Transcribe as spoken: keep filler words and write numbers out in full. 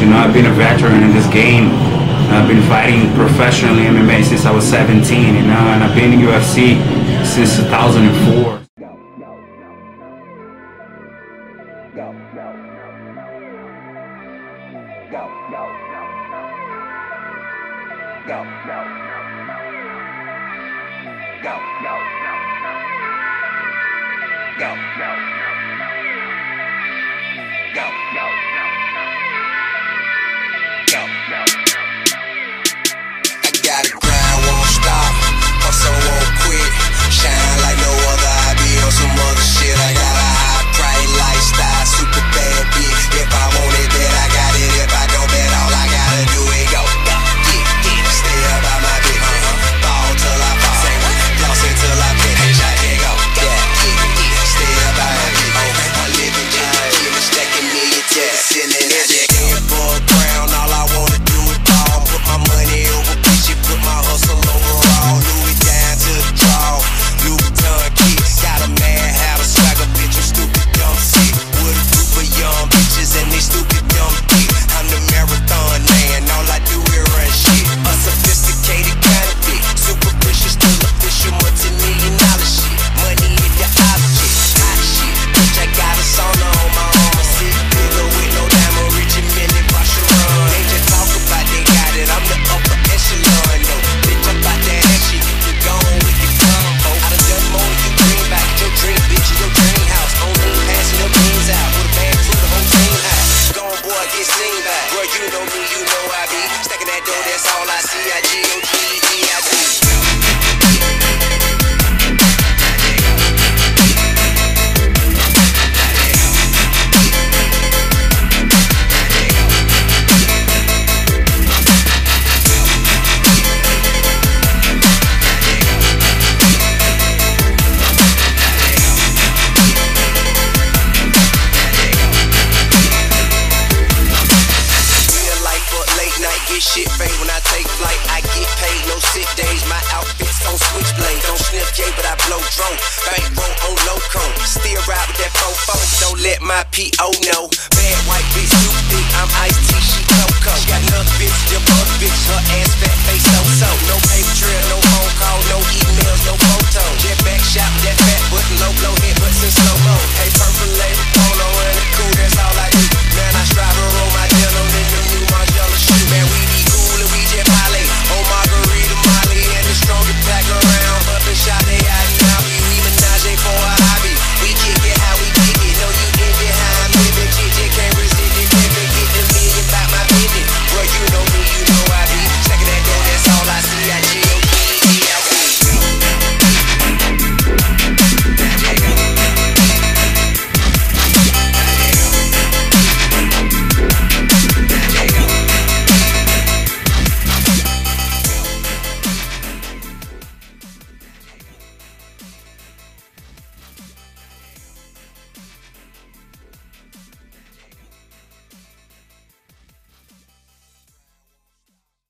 you know, I've been a veteran in this game. I've been fighting professionally M M A since I was seventeen, you know, and I've been in U F C since two thousand four. Go, go, go, go, go, go, go, go, go, go, go. Shit fake when I take flight, I get paid, no sick days, my outfits on switchblade, don't sniff J, but I blow drone, bankroll on loco, still ride with that fofo, don't let my P O know, bad white bitch, you think I'm ice.